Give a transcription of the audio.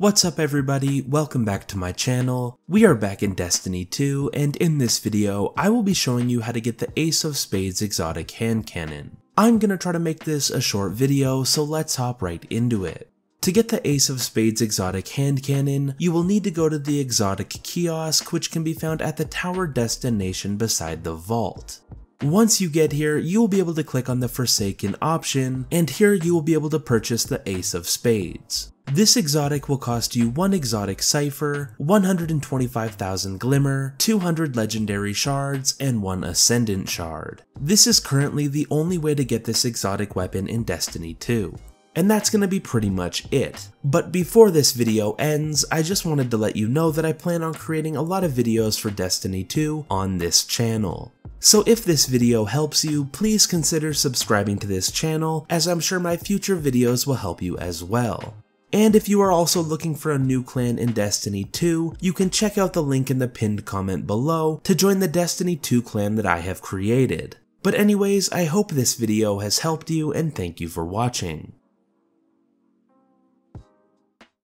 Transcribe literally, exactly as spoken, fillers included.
What's up everybody, welcome back to my channel. We are back in Destiny two, and in this video, I will be showing you how to get the Ace of Spades exotic hand cannon. I'm gonna try to make this a short video, so let's hop right into it. To get the Ace of Spades exotic hand cannon, you will need to go to the exotic kiosk, which can be found at the tower destination beside the vault. Once you get here, you will be able to click on the Forsaken option, and here you will be able to purchase the Ace of Spades. This exotic will cost you one Exotic Cipher, one hundred twenty-five thousand Glimmer, two hundred Legendary Shards, and one Ascendant Shard. This is currently the only way to get this exotic weapon in Destiny two. And that's going to be pretty much it. But before this video ends, I just wanted to let you know that I plan on creating a lot of videos for Destiny two on this channel. So if this video helps you, please consider subscribing to this channel, as I'm sure my future videos will help you as well. And if you are also looking for a new clan in Destiny two, you can check out the link in the pinned comment below to join the Destiny two clan that I have created. But anyways, I hope this video has helped you, and thank you for watching.